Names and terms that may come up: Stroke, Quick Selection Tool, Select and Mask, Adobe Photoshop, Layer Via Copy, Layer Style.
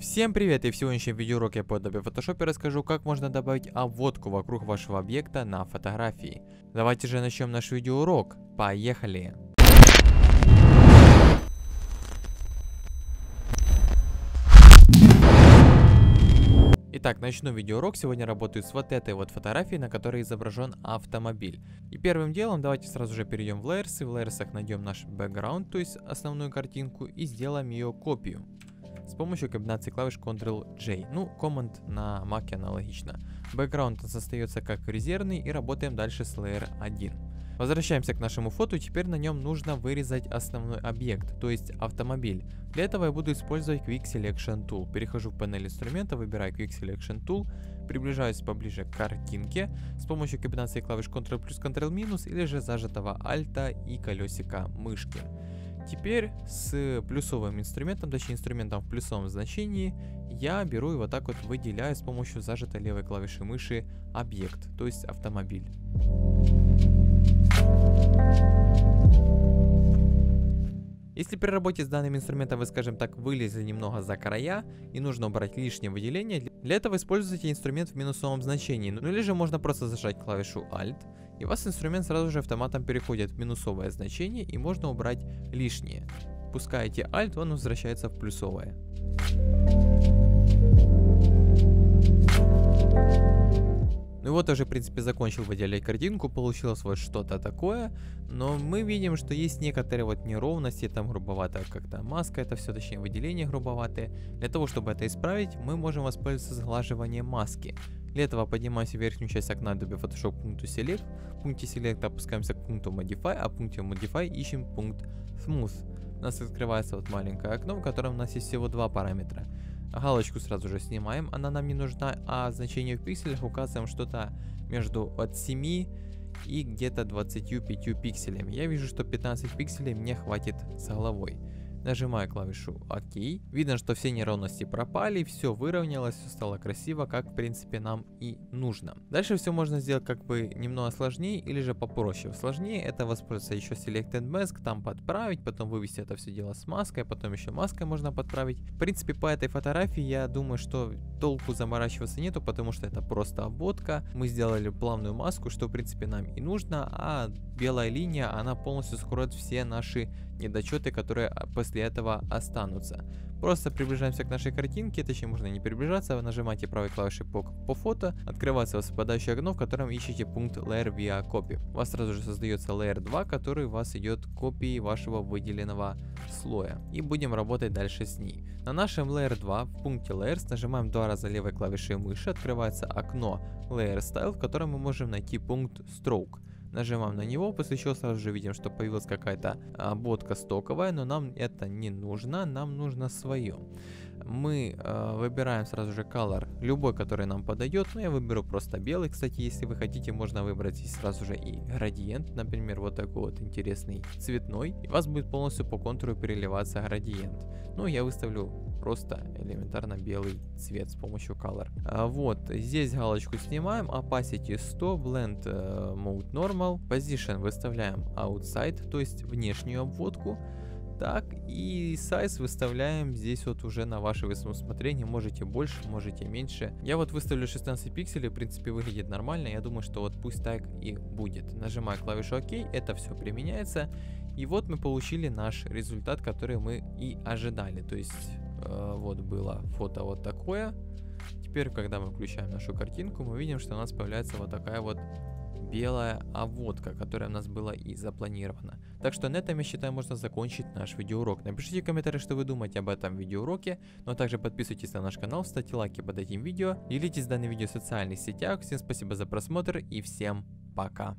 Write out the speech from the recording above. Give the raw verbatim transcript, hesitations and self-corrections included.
Всем привет, и в сегодняшнем видеоуроке по Adobe Photoshop я расскажу, как можно добавить обводку вокруг вашего объекта на фотографии. Давайте же начнем наш видеоурок. Поехали! Итак, начну видеоурок. Сегодня работаю с вот этой вот фотографией, на которой изображен автомобиль. И первым делом давайте сразу же перейдем в Layers, и в Layers найдем наш бэкграунд, то есть основную картинку, и сделаем ее копию с помощью комбинации клавиш контрол джей. Ну, команд на Mac аналогично. Бэкграунд остается как резервный, и работаем дальше с Layer один. Возвращаемся к нашему фото, и теперь на нем нужно вырезать основной объект, то есть автомобиль. Для этого я буду использовать Quick Selection Tool. Перехожу в панель инструмента, выбираю Quick Selection Tool, приближаюсь поближе к картинке с помощью комбинации клавиш контрол плюс контрол минус или же зажатого Альта и колесика мышки. Теперь с плюсовым инструментом, точнее инструментом в плюсовом значении, я беру и вот так вот выделяю с помощью зажатой левой клавиши мыши объект, то есть автомобиль. Если при работе с данным инструментом вы, скажем так, вылезли немного за края и нужно убрать лишнее выделение, для этого используйте инструмент в минусовом значении, ну или же можно просто зажать клавишу Alt, и у вас инструмент сразу же автоматом переходит в минусовое значение и можно убрать лишнее. Пускаете Alt, он возвращается в плюсовое. Ну вот, уже в принципе закончил выделять картинку, получилось вот что-то такое, но мы видим, что есть некоторые вот неровности, там грубовато как-то маска, это все, точнее выделения грубоватые. Для того, чтобы это исправить, мы можем воспользоваться сглаживанием маски. Для этого поднимаемся в верхнюю часть окна Adobe Photoshop к пункту Select, в пункте Select опускаемся к пункту Modify, а в пункте Modify ищем пункт Smooth. У нас открывается вот маленькое окно, в котором у нас есть всего два параметра. Галочку сразу же снимаем, она нам не нужна, а значение в пикселях указываем что-то между от семи и где-то двадцатью пятью пикселями. Я вижу, что пятнадцать пикселей мне хватит с головой. Нажимаю клавишу ОК. Видно, что все неровности пропали, все выровнялось, все стало красиво, как в принципе нам и нужно. Дальше все можно сделать как бы немного сложнее или же попроще. Сложнее это воспользоваться еще Select and Mask, там подправить, потом вывести это все дело с маской, потом еще маской можно подправить. В принципе, по этой фотографии я думаю, что толку заморачиваться нету, потому что это просто обводка. Мы сделали плавную маску, что в принципе нам и нужно, а белая линия, она полностью скроет все наши недочеты, которые после этого останутся. Просто приближаемся к нашей картинке, точнее можно не приближаться, вы нажимаете правой клавишей по, по фото, открывается у вас выпадающее окно, в котором ищите пункт Layer Via Copy. У вас сразу же создается Layer два, который у вас идет копией вашего выделенного слоя. И будем работать дальше с ней. На нашем Layer два в пункте Layers нажимаем два раза левой клавишей мыши, открывается окно Layer Style, в котором мы можем найти пункт Stroke. Нажимаем на него, после чего сразу же видим, что появилась какая-то обводка стоковая, но нам это не нужно, нам нужно свое. Мы э, выбираем сразу же color, любой, который нам подойдет, но я выберу просто белый. Кстати, если вы хотите, можно выбрать здесь сразу же и градиент, например, вот такой вот интересный цветной, и у вас будет полностью по контуру переливаться градиент. Ну, я выставлю просто элементарно белый цвет с помощью color. А вот, здесь галочку снимаем, opacity сто, blend э, mode normal, position выставляем outside, то есть внешнюю обводку. Так, и size выставляем здесь вот уже на ваше усмотрение, можете больше, можете меньше. Я вот выставлю шестнадцать пикселей, в принципе выглядит нормально, я думаю, что вот пусть так и будет. Нажимаю клавишу ОК, это все применяется, и вот мы получили наш результат, который мы и ожидали. То есть э, вот было фото вот такое, теперь когда мы включаем нашу картинку, мы видим, что у нас появляется вот такая вот белая обводка, которая у нас была и запланирована. Так что на этом, я считаю, можно закончить наш видеоурок. Напишите в комментариях, что вы думаете об этом видеоуроке, но также подписывайтесь на наш канал, ставьте лайки под этим видео, делитесь данным видео в социальных сетях. Всем спасибо за просмотр и всем пока!